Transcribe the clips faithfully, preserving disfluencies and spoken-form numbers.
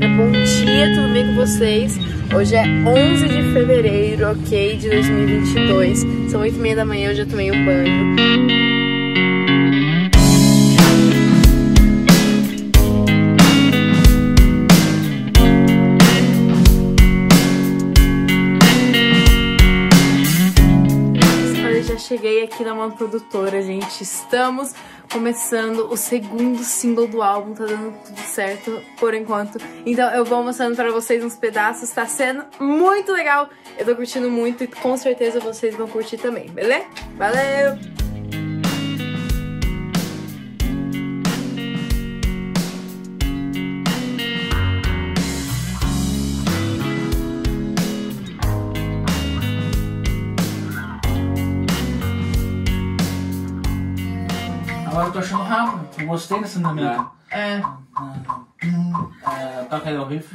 galera, bom dia, tudo bem com vocês? Hoje é onze de fevereiro, ok, de dois mil e vinte e dois, são oito e meia da manhã, eu já tomei um banho. Cheguei aqui na One Produtora, gente. Estamos começando o segundo single do álbum, tá dando tudo certo por enquanto. Então eu vou mostrando pra vocês uns pedaços, tá sendo muito legal. Eu tô curtindo muito e com certeza vocês vão curtir também, beleza? Valeu! Agora eu tô achando rápido, eu gostei dessa dinâmica. É. é. Toca aí o riff.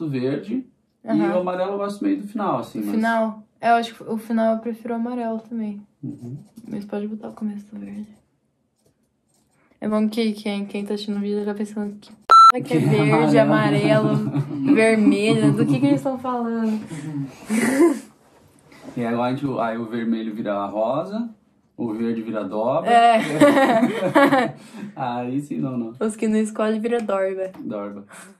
Do verde, uhum. E o amarelo eu gosto meio do final, assim. O mas... final? É, eu acho que o final eu prefiro o amarelo também. Uhum. Mas pode botar o começo do verde. É bom que quem, quem tá assistindo o vídeo já tá pensando que p*** que é verde, amarelo, amarelo vermelho, do que que eles estão falando? E agora a gente, aí o vermelho vira rosa, o verde vira dobra. É. Aí sim, não, não. Os que não escolhem vira dorba. Dorba.